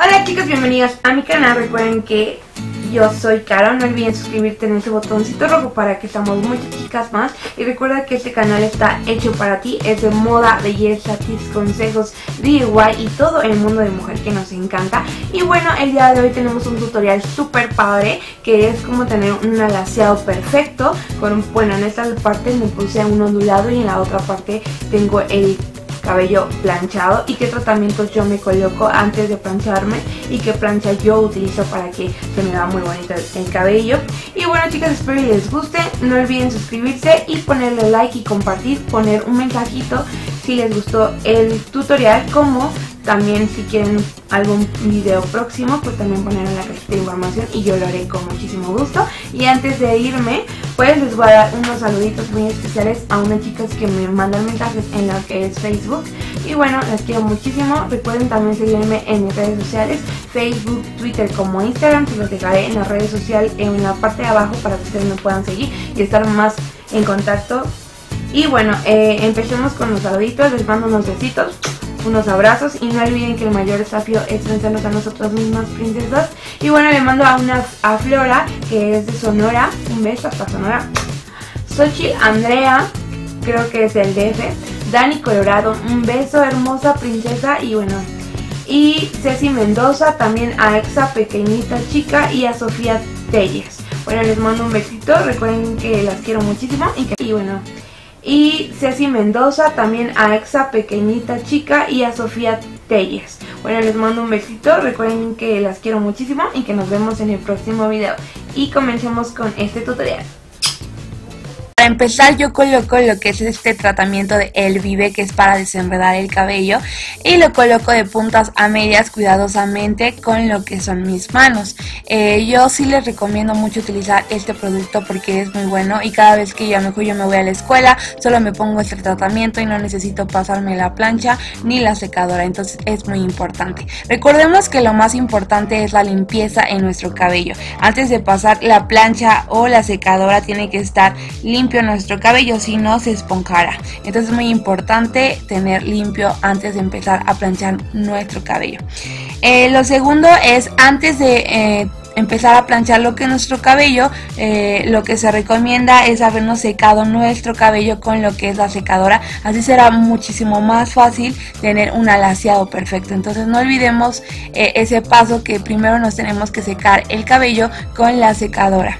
Hola chicos, bienvenidos a mi canal. Recuerden que yo soy Karo. No olviden suscribirte en ese botoncito rojo para que seamos muchas chicas más. Y recuerda que este canal está hecho para ti. Es de moda, belleza, tips, consejos, DIY y todo el mundo de mujer que nos encanta. Y bueno, el día de hoy tenemos un tutorial súper padre, que es como tener un alaciado perfecto. Bueno, en esta parte me puse un ondulado y en la otra parte tengo el cabello planchado, y qué tratamientos yo me coloco antes de plancharme y qué plancha yo utilizo para que se me vea muy bonito el cabello. Y bueno chicas, espero que les guste. No olviden suscribirse y ponerle like y compartir, poner un mensajito si les gustó el tutorial, como también si quieren algún video próximo, pues también poner en la cajita de información y yo lo haré con muchísimo gusto. Y antes de irme, pues les voy a dar unos saluditos muy especiales a unas chicas que me mandan mensajes en lo que es Facebook. Y bueno, las quiero muchísimo. Recuerden también seguirme en mis redes sociales, Facebook, Twitter como Instagram. Se los dejaré en las redes sociales en la parte de abajo para que ustedes me puedan seguir y estar más en contacto. Y bueno, empecemos con los saluditos. Les mando unos besitos, unos abrazos, y no olviden que el mayor desafío es vencernos a nosotros mismas, princesas. Y bueno, le mando a Flora, que es de Sonora, un beso hasta Sonora. Xochitl Andrea, creo que es el DF. Dani Colorado, un beso, hermosa princesa. Y bueno, y Ceci Mendoza, también a Exa Pequeñita Chica y a Sofía Tellas. Bueno, les mando un besito, recuerden que las quiero muchísimo. Y Ceci Mendoza, también a Exa Pequeñita Chica y a Sofía Tellas. Bueno, les mando un besito, recuerden que las quiero muchísimo y que nos vemos en el próximo video. Y comencemos con este tutorial. Para empezar, yo coloco lo que es este tratamiento de El Vive, que es para desenredar el cabello, y lo coloco de puntas a medias cuidadosamente con lo que son mis manos. Yo sí les recomiendo mucho utilizar este producto porque es muy bueno, y cada vez que yo, a lo mejor yo me voy a la escuela, solo me pongo este tratamiento y no necesito pasarme la plancha ni la secadora, entonces es muy importante. Recordemos que lo más importante es la limpieza en nuestro cabello. Antes de pasar la plancha o la secadora tiene que estar limpio nuestro cabello, si no se esponjará. Entonces es muy importante tener limpio antes de empezar a planchar nuestro cabello. Lo segundo es, antes de empezar a planchar lo que es nuestro cabello, lo que se recomienda es habernos secado nuestro cabello con lo que es la secadora. Así será muchísimo más fácil tener un alaciado perfecto. Entonces no olvidemos ese paso, que primero nos tenemos que secar el cabello con la secadora.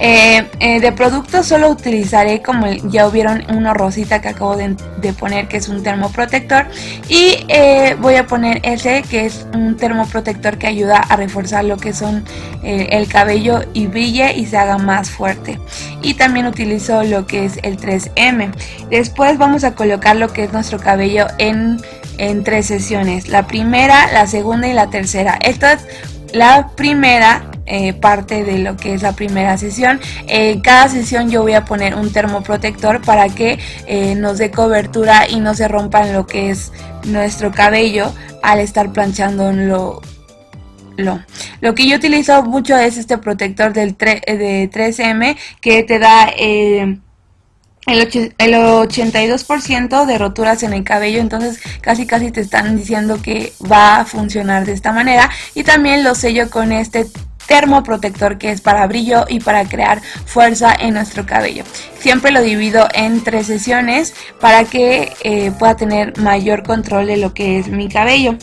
De productos solo utilizaré, como ya vieron, una rosita que acabo de poner, que es un termoprotector, y voy a poner ese, que es un termoprotector que ayuda a reforzar lo que son el cabello y brille y se haga más fuerte. Y también utilizo lo que es el 3M. Después vamos a colocar lo que es nuestro cabello en tres sesiones: la primera, la segunda y la tercera. Esta es la primera parte de lo que es la primera sesión. En cada sesión yo voy a poner un termoprotector para que nos dé cobertura y no se rompan lo que es nuestro cabello al estar planchándolo. Lo que yo utilizo mucho es este protector de 3M, que te da el 82% de roturas en el cabello, entonces casi te están diciendo que va a funcionar de esta manera. Y también lo sello con este termoprotector, que es para brillo y para crear fuerza en nuestro cabello. Siempre lo divido en tres sesiones para que pueda tener mayor control de lo que es mi cabello.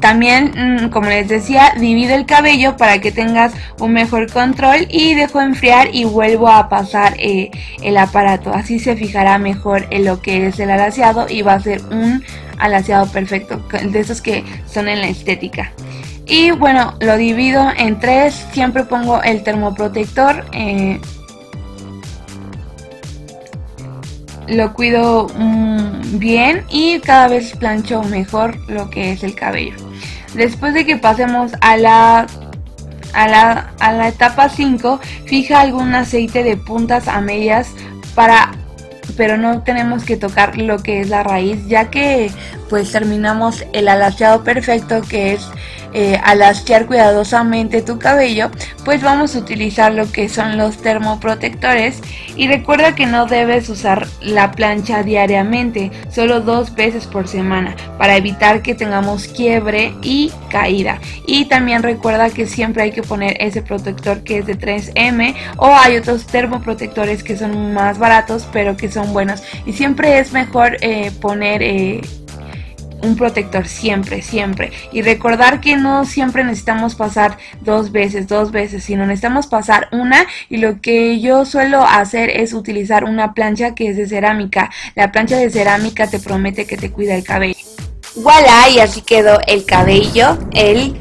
También, como les decía, divido el cabello para que tengas un mejor control, y dejo enfriar y vuelvo a pasar el aparato. Así se fijará mejor en lo que es el alaciado y va a ser un alaciado perfecto, de esos que son en la estética. Y bueno, lo divido en tres, siempre pongo el termoprotector, lo cuido bien y cada vez plancho mejor lo que es el cabello. Después de que pasemos a la etapa 5, fija algún aceite de puntas a medias, pero no tenemos que tocar lo que es la raíz, ya que pues terminamos el alaciado perfecto, que es alaciar cuidadosamente tu cabello, pues vamos a utilizar lo que son los termoprotectores. Y recuerda que no debes usar la plancha diariamente, solo 2 veces por semana, para evitar que tengamos quiebre y caída. Y también recuerda que siempre hay que poner ese protector que es de 3M, o hay otros termoprotectores que son más baratos pero que son buenos, y siempre es mejor poner un protector siempre, y recordar que no siempre necesitamos pasar dos veces, sino necesitamos pasar una. Y lo que yo suelo hacer es utilizar una plancha que es de cerámica. La plancha de cerámica te promete que te cuida el cabello. Voilà, y así quedó el cabello, el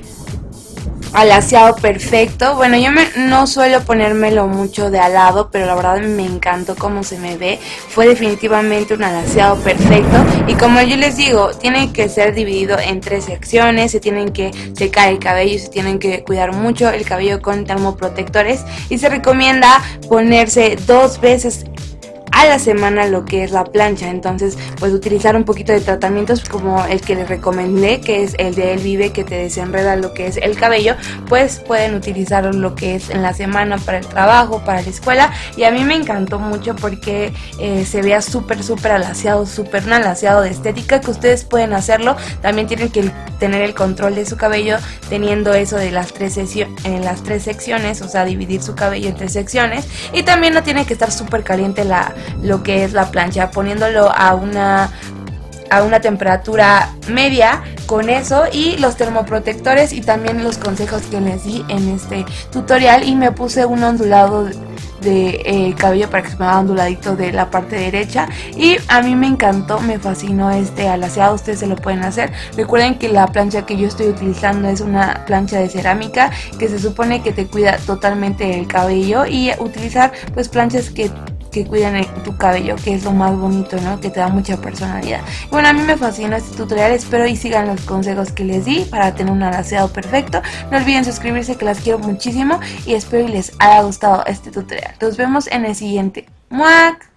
alaciado perfecto. Bueno, yo no suelo ponérmelo mucho de alado, pero la verdad me encantó cómo se me ve. Fue definitivamente un alaciado perfecto, y como yo les digo, tiene que ser dividido en 3 secciones. Se tienen que secar el cabello, se tienen que cuidar mucho el cabello con termoprotectores, y se recomienda ponerse 2 veces a la semana lo que es la plancha. Entonces, pues utilizar un poquito de tratamientos como el que les recomendé, que es el de El Vive, que te desenreda lo que es el cabello. Pues pueden utilizar lo que es en la semana para el trabajo, para la escuela. Y a mí me encantó mucho porque se vea súper alaciado, súper un alaciado de estética, que ustedes pueden hacerlo. También tienen que tener el control de su cabello, teniendo eso de las tres secciones, o sea, dividir su cabello en 3 secciones. Y también no tiene que estar súper caliente lo que es la plancha, poniéndolo a una temperatura media con eso y los termoprotectores, y también los consejos que les di en este tutorial. Y me puse un ondulado de cabello para que se me haga onduladito de la parte derecha, y a mí me encantó, me fascinó este alaciado. Ustedes se lo pueden hacer. Recuerden que la plancha que yo estoy utilizando es una plancha de cerámica, que se supone que te cuida totalmente el cabello, y utilizar pues planchas que cuidan tu cabello, que es lo más bonito, ¿no? Que te da mucha personalidad. Bueno, a mí me fascinó este tutorial. Espero y sigan los consejos que les di para tener un alaciado perfecto. No olviden suscribirse, que las quiero muchísimo, y espero y les haya gustado este tutorial. Nos vemos en el siguiente. ¡Muac!